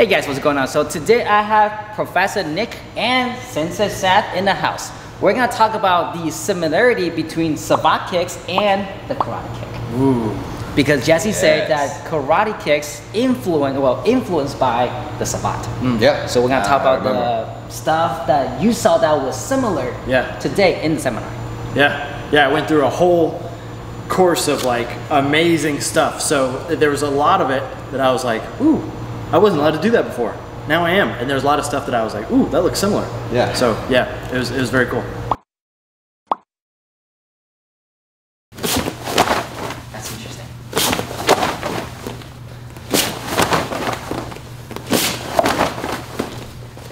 Hey guys, what's going on? So today I have Professor Nick and Sensei Seth in the house. We're gonna talk about the similarity between savate kicks and the karate kick. Ooh. Because Jesse said that karate kicks influenced by the savate. Mm. Yeah. So we're gonna talk about the stuff that you saw that was similar today in the seminar. Yeah. Yeah, I went through a whole course of like amazing stuff. So there was a lot of it that I was like, ooh, I wasn't allowed to do that before. Now I am. And there's a lot of stuff that I was like, ooh, that looks similar. Yeah. So yeah, it was very cool. That's interesting.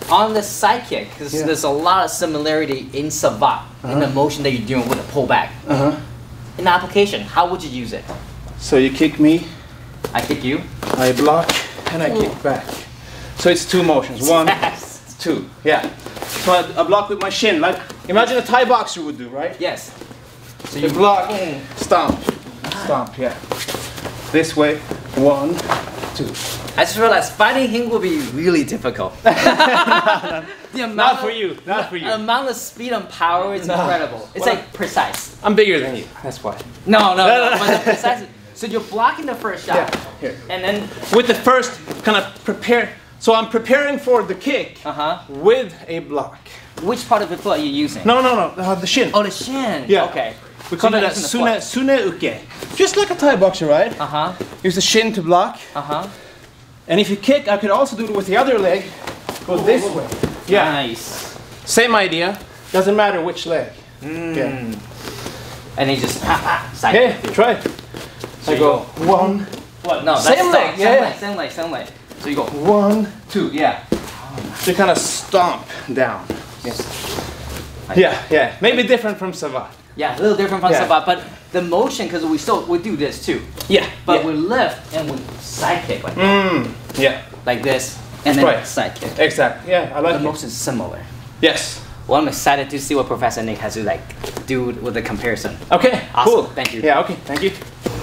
On the side kick, there's a lot of similarity in savate, in the motion that you're doing with a pullback. In the application, how would you use it? So you kick me. I kick you. I block and I kick back. So it's two motions. One, two. Yeah. So I block with my shin. Like imagine a Thai boxer would do, right? Yes. So you block, stomp, stomp. Yeah. This way. One, two. I just realized fighting him will be really difficult. Not for you. The amount of speed and power is incredible. It's like precise. I'm bigger than you. That's why. No. But the precise. So you're blocking the first shot, and then with the first kind of prepare. So I'm preparing for the kick with a block. Which part of the foot are you using? No, the shin. Oh, the shin. Yeah. Okay. We call it a sune uke. Just like a Thai boxer, right? Use the shin to block. And if you kick, I could also do it with the other leg. Go this way. Yeah. Nice. Same idea. Doesn't matter which leg. Yeah. And he just side. Hey, try it. So you go one. What? No, that's same leg. Same leg. So you go one, two. Yeah. So you kind of stomp down. Yes. Yeah. Maybe different from savate. Yeah, a little different from savate, but the motion, because we do this too. Yeah. But we lift and we side kick like that. Yeah. Like this. And then side kick. Exactly. Yeah, I like it. The motion is similar. Yes. Well, I'm excited to see what Professor Nick has to do with the comparison. Okay. Awesome. Cool. Thank you. Yeah. Okay. Thank you.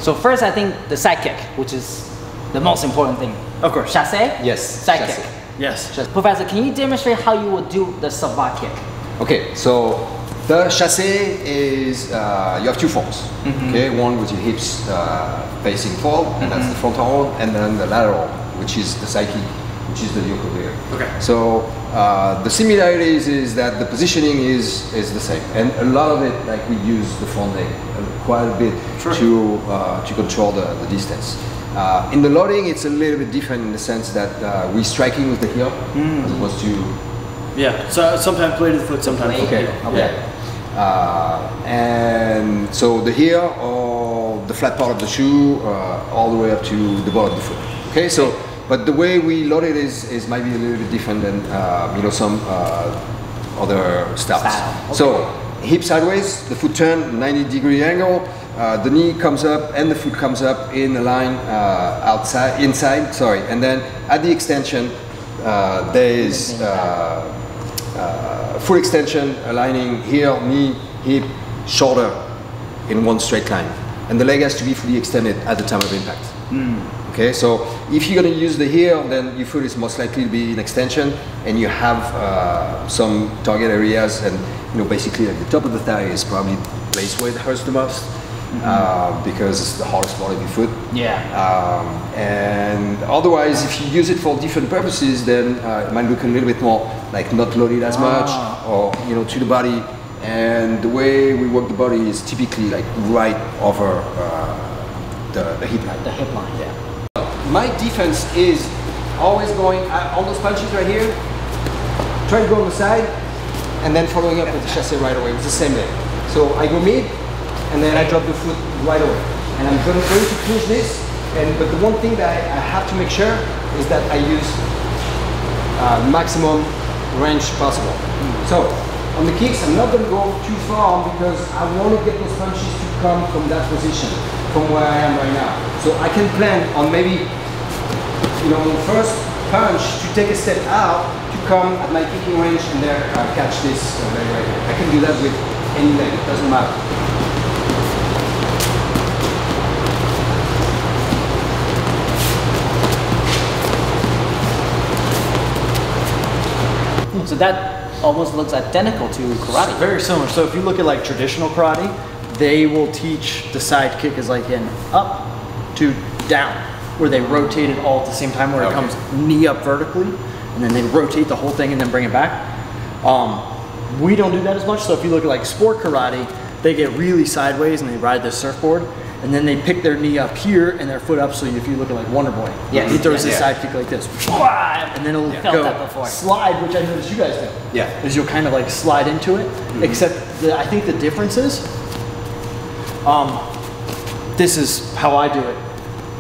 So first, I think the side kick, which is the most important thing. Of course. Chassé. Yes. Side kick. Yes. Professor, can you demonstrate how you would do the savate kick? Okay. So the chassé is you have two forms. Okay. One with your hips facing forward, and that's the frontal, and then the lateral, which is the side kick, which is the yoko geri. Okay. So the similarities is that the positioning is the same, and a lot of it, like we use the front leg quite a bit to control the distance. In the loading, it's a little bit different in the sense that we're striking with the heel as opposed to. Yeah. So sometimes play to the foot, sometimes. Okay. Yeah. And so the heel or the flat part of the shoe, all the way up to the ball of the foot. Okay. So. But the way we load it is maybe a little bit different than some other styles. So hip sideways, the foot turn 90-degree angle, the knee comes up and the foot comes up in a line inside, and then at the extension there is full extension aligning heel, knee, hip, shoulder in one straight line, and the leg has to be fully extended at the time of impact. Okay, so if you're going to use the heel, then your foot is most likely to be in extension, and you have some target areas, and basically like the top of the thigh is probably the place where it hurts the most, because it's the hardest part of your foot. Yeah. And otherwise, if you use it for different purposes, then it might look a little bit more like not loaded as much, or to the body. And the way we work the body is typically like right over the hip line. The hip line, yeah. My defense is always going on those punches right here, try to go on the side, and then following up with the chassé right away with the same leg. So I go mid, and then I drop the foot right away. And I'm going to clinch this, but the one thing that I have to make sure is that I use maximum range possible. So on the kicks, I'm not going to go too far because I want to get those punches to come from that position, from where I am right now. So I can plan on maybe, first punch to take a step out to come at my kicking range and there catch this right here. I can do that with any leg, it doesn't matter. So that almost looks identical to karate. Very similar. So if you look at like traditional karate, they will teach the side kick is like an up to down, where they rotate it all at the same time, where it comes knee up vertically, and then they rotate the whole thing and then bring it back. We don't do that as much. So if you look at like sport karate, they get really sideways and they ride the surfboard, and then they pick their knee up here and their foot up. So if you look at like Wonderboy, he throws his side kick like this, and then it'll go slide, which I noticed you guys do. Yeah, is you'll kind of like slide into it, except the, I think the difference is, this is how I do it.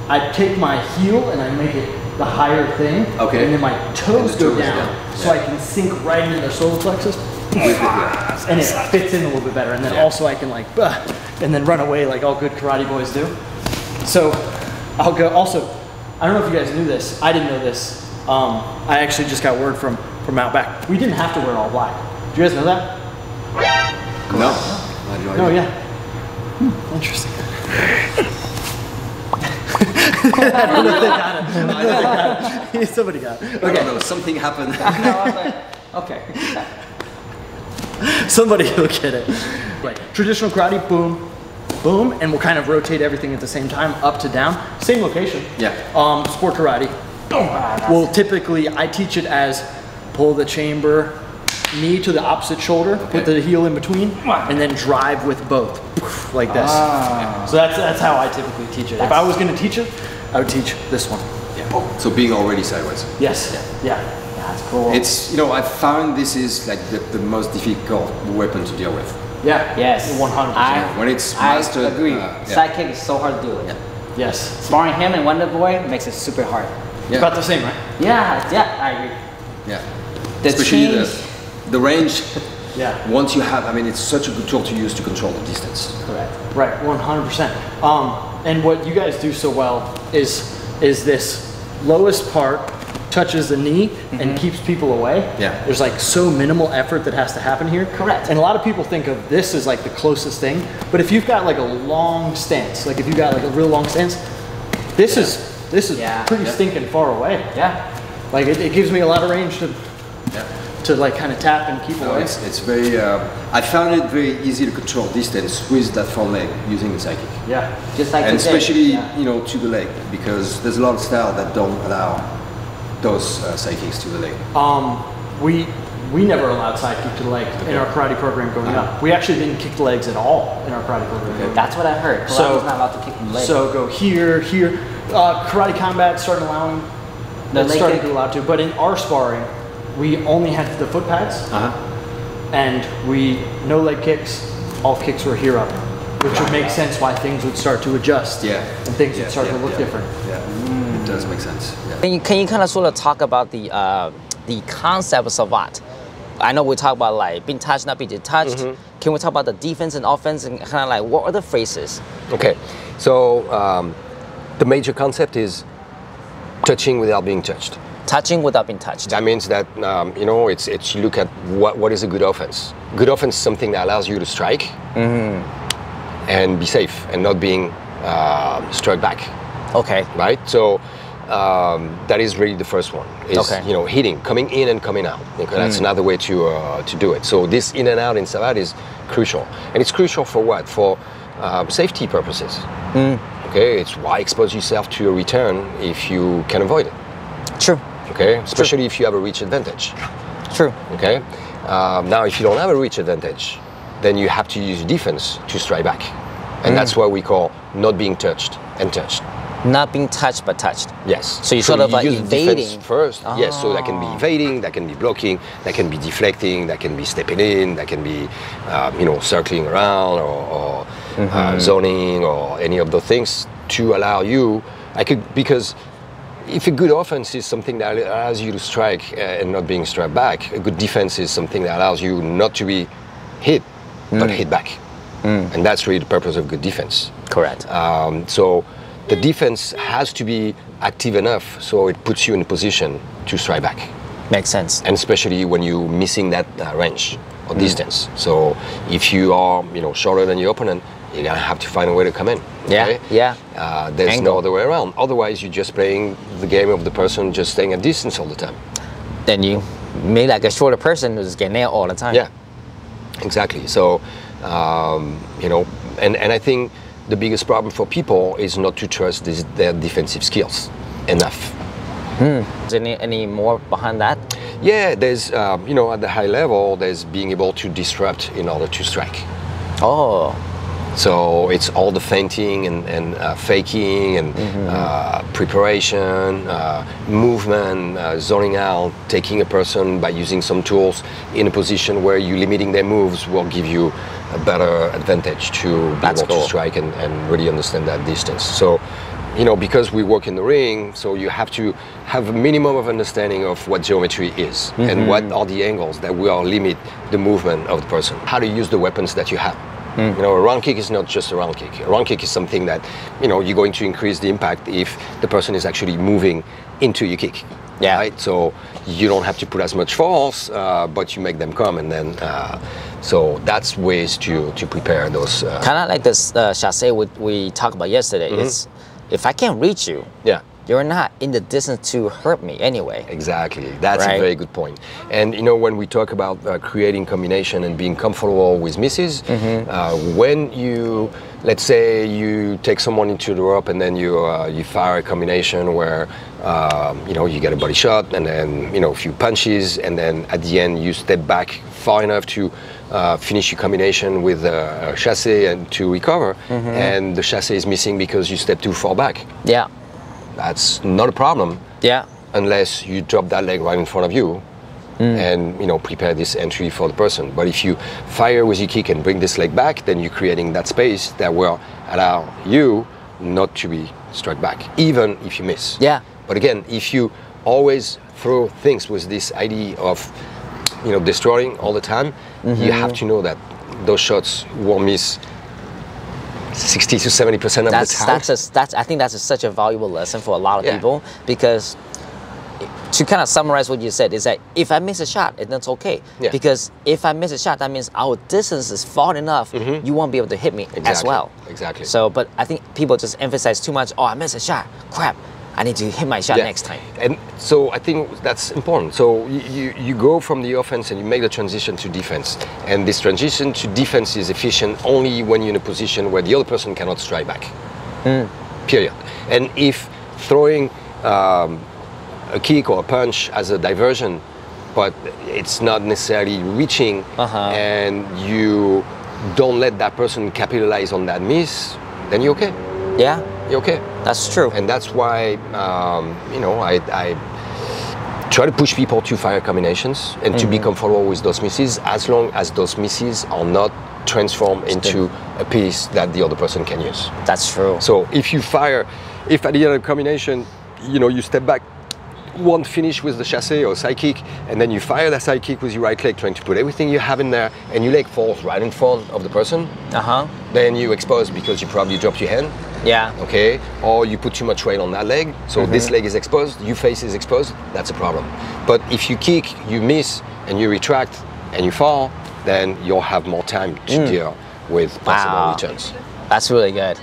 I take my heel and I make it the higher thing, and then my toes go down, so I can sink right into the solar plexus, and it fits in a little bit better. And then also I can like, and then run away like all good karate boys do. So I'll go. Also, I don't know if you guys knew this. I didn't know this. I actually just got word from out back. We didn't have to wear all black. Do you guys know that? No. No. Interesting. I don't know if they got it. Somebody got it. Okay. I don't know, something happened. Somebody will get it. Right. Traditional karate, boom, boom, and we'll kind of rotate everything at the same time, up to down, same location. Yeah. Sport karate, boom. Well, typically I teach it as pull the chamber, knee to the opposite shoulder, put the heel in between, and then drive with both, like this. So that's how I typically teach it. If I was going to teach it, I would teach this one. So being already sideways. Yes. Yeah, that's cool. It's, you know, I found this is like the most difficult weapon to deal with. Yeah. Yes. 100%. When it's mastered. I agree. Sidekick is so hard to do. Yeah. Yes. Sparring him and Wonderboy makes it super hard. Yeah. About the same, right? Yeah. Yeah. I agree. Yeah. The Especially the range. Yeah. Once you have, I mean, it's such a good tool to use to control the distance. Correct. Right. 100%. And what you guys do so well is this lowest part touches the knee and keeps people away. Yeah. There's like so minimal effort that has to happen here. Correct. And a lot of people think of this as like the closest thing, but if you've got like a long stance, like if you've got like a real long stance, this is pretty stinking far away. Yeah. Like it gives me a lot of range to like kind of tap and keep away. It's very, I found it very easy to control distance with that front leg using the side kick. Yeah, just like and especially you know, to the leg, because there's a lot of styles that don't allow those side kicks to the leg. We never allowed side kick to the leg in our karate program growing up. We actually didn't kick the legs at all in our karate program. That's what I heard. So I was not allowed to kick the legs. So go here, here. Karate combat started allowing. That started to allow to, but in our sparring, we only had the foot pads, and we no leg kicks. All kicks were here up, which would make sense why things would start to adjust. Yeah, and things would start to look different. Yeah, it does make sense. Yeah. Can you kind of sort of talk about the concept of savate? I know we talk about like being touched, not being detached. Can we talk about the defense and offense and kind of like what are the phrases? Okay, so the major concept is touching without being touched. Touching without being touched. That means that, you know, it's you look at what is a good offense. Good offense is something that allows you to strike and be safe and not being struck back. Okay. Right? So that is really the first one. Is, you know, hitting, coming in and coming out. Okay, that's another way to do it. So this in and out in savate is crucial. And it's crucial for what? For safety purposes. Okay, it's why expose yourself to a return if you can avoid it. True. Okay, especially if you have a reach advantage. True. Okay, now if you don't have a reach advantage, then you have to use defense to strike back. And that's what we call not being touched and touched. Not being touched but touched. Yes. So you're sort of like evading. First, yes, so that can be evading, that can be blocking, that can be deflecting, that can be stepping in, that can be, you know, circling around or zoning or any of those things to allow you, because if a good offense is something that allows you to strike and not being struck back, a good defense is something that allows you not to be hit, but hit back. And that's really the purpose of good defense. Correct. So the defense has to be active enough so it puts you in a position to strike back. Makes sense. And especially when you're missing that range or distance. So if you are, you know, shorter than your opponent, you're gonna have to find a way to come in. Okay? Yeah, yeah. There's no other way around. Otherwise, you're just playing the game of the person just staying at distance all the time. Then you maybe like a shorter person who's getting nailed all the time. Yeah, exactly. So, you know, and I think the biggest problem for people is not to trust their defensive skills enough. Is there any more behind that? Yeah, there's, you know, at the high level, there's being able to disrupt in order to strike. Oh. So it's all the feinting and faking and preparation, movement, zoning out, taking a person by using some tools in a position where you limiting their moves will give you a better advantage to be able to strike and really understand that distance. So, you know, because we work in the ring, so you have to have a minimum of understanding of what geometry is and what are the angles that will limit the movement of the person, how to use the weapons that you have. You know, a round kick is not just a round kick. A round kick is something that, you know, you're going to increase the impact if the person is actually moving into your kick. Yeah. Right? So you don't have to put as much force, but you make them come, and then so that's ways to prepare those. Kind of like this chassé we talked about yesterday. It's, if I can't reach you, yeah, you're not in the distance to hurt me anyway. Exactly, that's right? A very good point. And you know, when we talk about creating combination and being comfortable with misses, when you, let's say you take someone into the rope and then you you fire a combination where you know, you get a body shot and then, you know, a few punches, and then at the end you step back far enough to finish your combination with a chassé and to recover, and the chassé is missing because you step too far back. Yeah. That's not a problem, yeah, unless you drop that leg right in front of you and, you know, prepare this entry for the person. But if you fire with your kick and bring this leg back, then you're creating that space that will allow you not to be struck back, even if you miss. Yeah. But again, if you always throw things with this idea of, you know, destroying all the time, you have to know that those shots will miss 60 to 70% of the time. I think that's such a valuable lesson for a lot of people, because to kind of summarize what you said is that if I miss a shot, that's okay. Yeah. Because if I miss a shot, that means our distance is far enough, you won't be able to hit me as well. Exactly. So, but I think people just emphasize too much, oh, I missed a shot, crap, I need to hit my shot next time. And so I think that's important. So you go from the offense and you make the transition to defense. And this transition to defense is efficient only when you're in a position where the other person cannot strike back. Period. And if throwing a kick or a punch as a diversion, but it's not necessarily reaching, and you don't let that person capitalize on that miss, then you're okay. Yeah. You're okay. That's true. And that's why, you know, I try to push people to fire combinations and to be comfortable with those misses, as long as those misses are not transformed into a piece that the other person can use. That's true. So if you fire, if at the end of combination, you know, you step back, won't finish with the chassé or side kick, and then you fire that side kick with your right leg, trying to put everything you have in there, and your leg falls right in front of the person, then you expose because you probably dropped your hand. Yeah. Okay. Or you put too much weight on that leg, so this leg is exposed, your face is exposed, that's a problem. But if you kick, you miss, and you retract, and you fall, then you'll have more time to deal with possible returns. That's really good.